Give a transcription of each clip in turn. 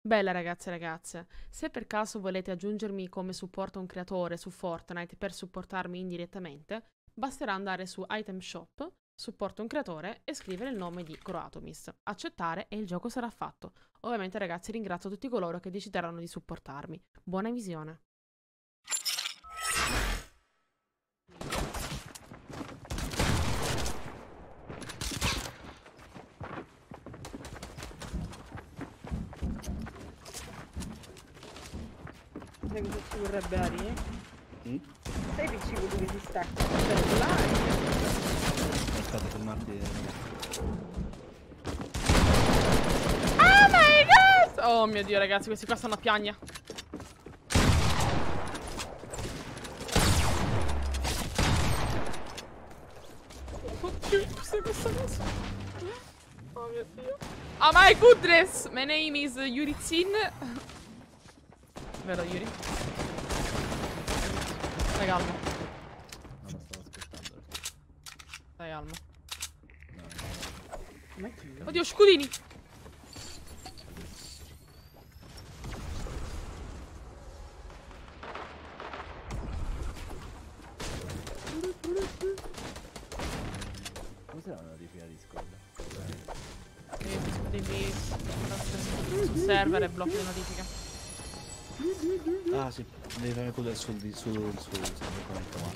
Bella ragazze e ragazze, se per caso volete aggiungermi come supporto a un creatore su Fortnite per supportarmi indirettamente, basterà andare su Item Shop, supporto un creatore e scrivere il nome di Kroatomist. Accettare e il gioco sarà fatto. Ovviamente ragazzi ringrazio tutti coloro che decideranno di supportarmi. Buona visione! Sai cosa ci vorrebbe Ari? Sai che ci vuole che si stacca? Aspetta, fermarti. Oh my god! Oh mio dio ragazzi, questi qua stanno a piagna. Oddio, cos'è questa cosa? Oh mio dio. Oh my goodness! My name is Yuritsin. Vero Yuri? Stai calmo. No, ma stavo aspettando. Stai calmo. No, no. Oddio, scudini! Come sarà una notifica di Discord? Devi andare sul server e blocchi la notifica. Ah sì, devi fare quello sul commento qua.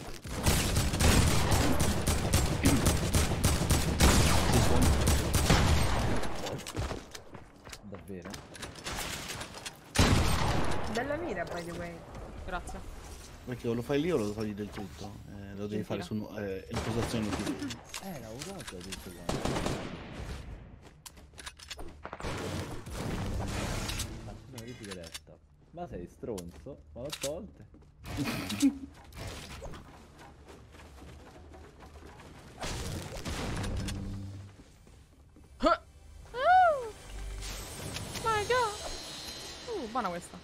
Davvero? Bella mira, by the way. Grazie. Perché o lo fai lì o lo togli del tutto? Lo devi fare su in postazione qui. Era usato tutto qua. Ma sei stronzo, ma l'ho tolte. Oh my god. Buona questa.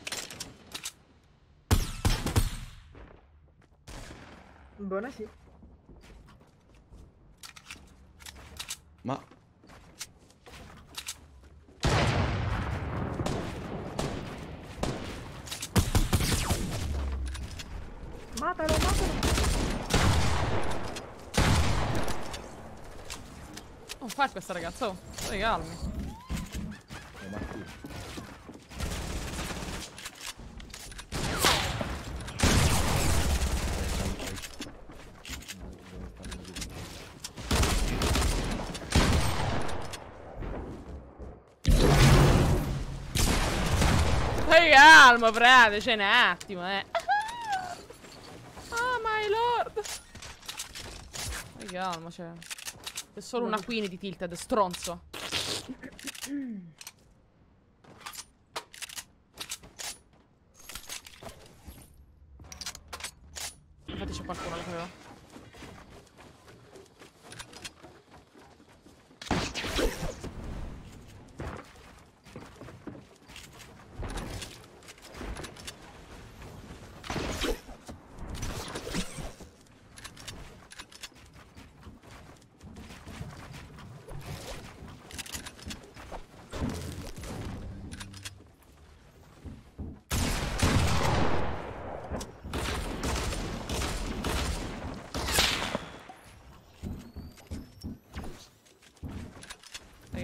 Buona sì. Ma... Matalo, matalo! Non fai questa ragazza, oh! Stai calmi! Stai calmo, frate, c'è un attimo, calma, cioè. C'è solo una queen di Tilted, stronzo. Infatti c'è qualcuno che aveva.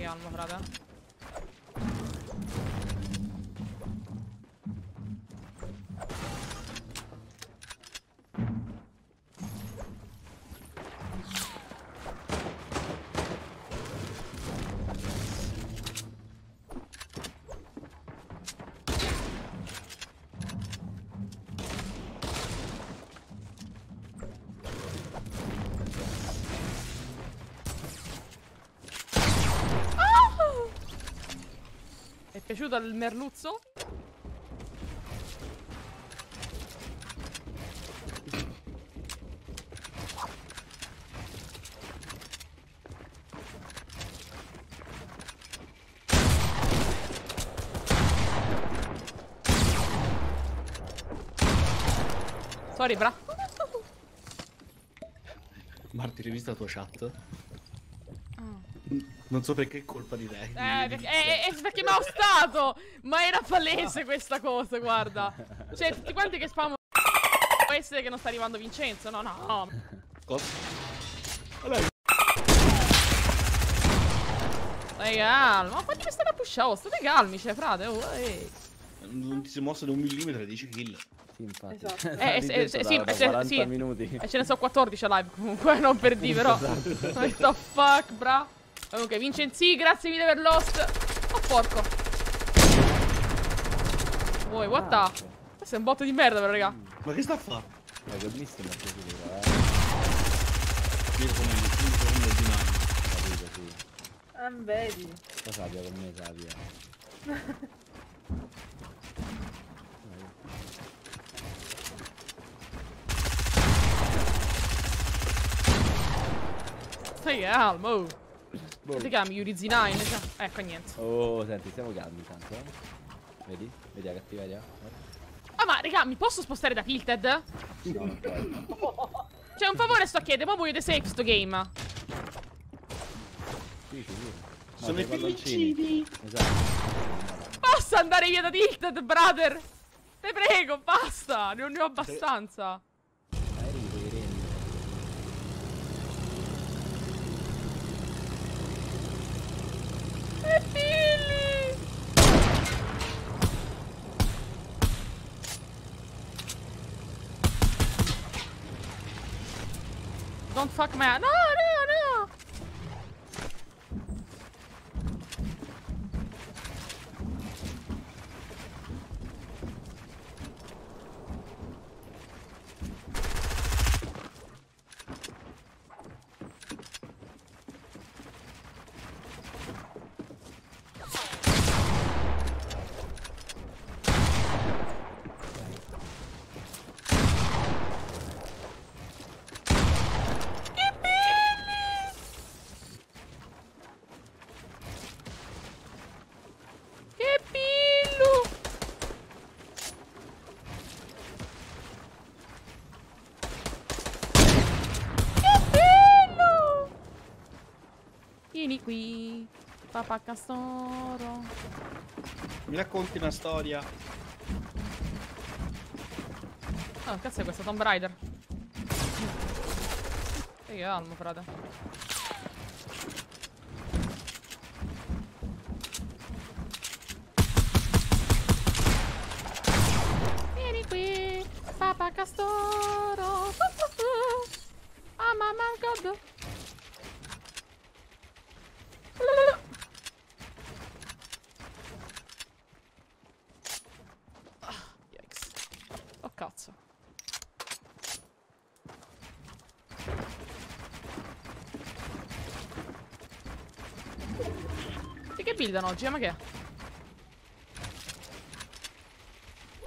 Calma, frate. È piaciuto il merluzzo? Sorry, bra. Marti, rivista la tua chat? Non so perché è colpa di lei. Perché mi ha ostato! Ma era palese questa cosa, guarda. Cioè, tutti quanti che spamano. Può essere che non sta arrivando Vincenzo, no, no. Cosa? Stai calmo, ma quanti mi state a pushare? State calmi, cioè, frate. Non ti sei mosso da un millimetro, 10 kill. Sì, infatti. Esatto. Sì, 40 sì. Minuti. E ce ne so 14 a live comunque, non per di però. What the fuck, bra. Ok, Vincenzi, grazie mille per l'host. Oh, porco. Voi, what the? Questo è un botto di merda, però, raga. Ma che sta a fare? Che misto mi ha preso dura, Io come il punto uno di mano. Capito, sì. Ah, vedi. Lo sabbia con me, sabbia. Stai calmo. Come ti chiami? Yuri Z9? Cioè. Ecco, niente. Oh, senti, stiamo calmi tanto. Vedi? Vedi la cattiveria? Ah, ma raga, mi posso spostare da Tilted? No, no, no. Cioè, un favore sto a chiedere, ma voglio the safe sto game. Sì. Sono i pellicini. Esatto. Posso andare via da Tilted, brother? Te prego, basta. Non ne ho abbastanza. Billy! Don't fuck me. No, no, no! Vieni qui, papà castoro. Mi racconti una storia. Oh, cazzo è questo Tomb Raider? Che calmo, frate. Vieni qui, papà castoro. Ah, mamma, god. Cazzo. E che buildano oggi? Ma che è?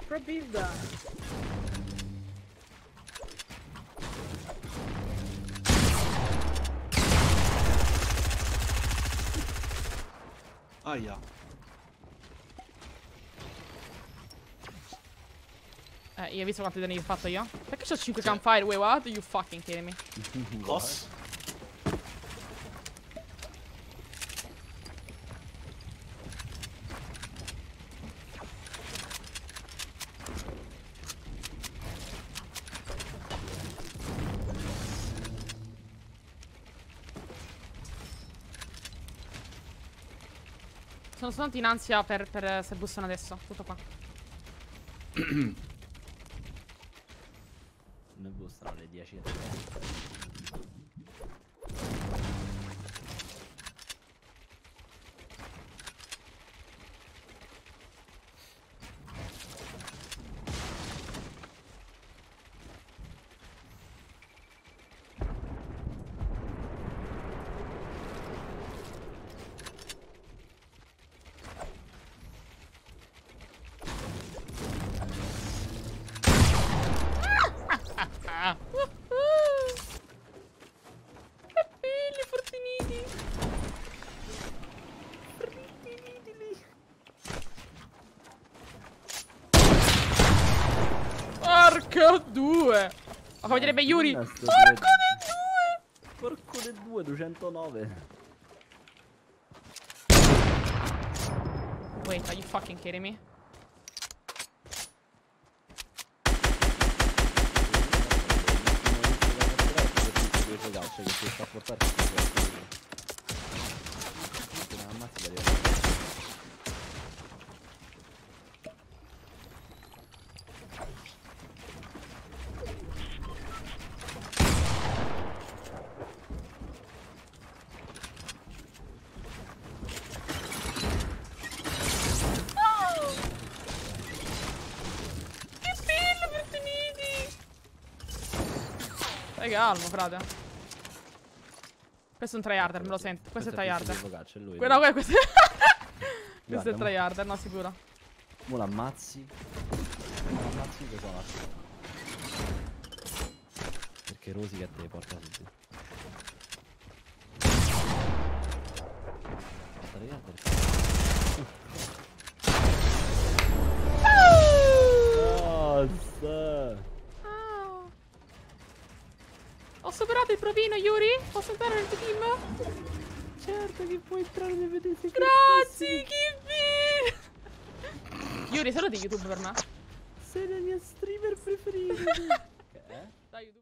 Pro builda. Aia. Io ho visto quanti danni ho fatto io. Perché c'ho 5 campfire? Wait, what? You fucking kidding me? Cos? Sono soltanto in ansia per se bussano adesso. Tutto qua. Non bustano le 10. Porco due! Ma come direbbe Yuri? Porco de due! Porco de due, 209! Wait, are you fucking kidding me? Calmo, frate. Questo è un tryharder, me lo sento. Questo è tryharder. No, questo è tryharder, no, sicuro. Mo l'ammazzi. L'ammazzi cosa faccio? Perché rosica a te, porca tutti. Tryharder. Ho superato il provino, Yuri? Posso entrare nel tuo team? Certo che puoi entrare nel mio team. Grazie, Kimmy! Yuri, sono di YouTube per me. Sei la mia streamer preferita. Che? Da YouTube.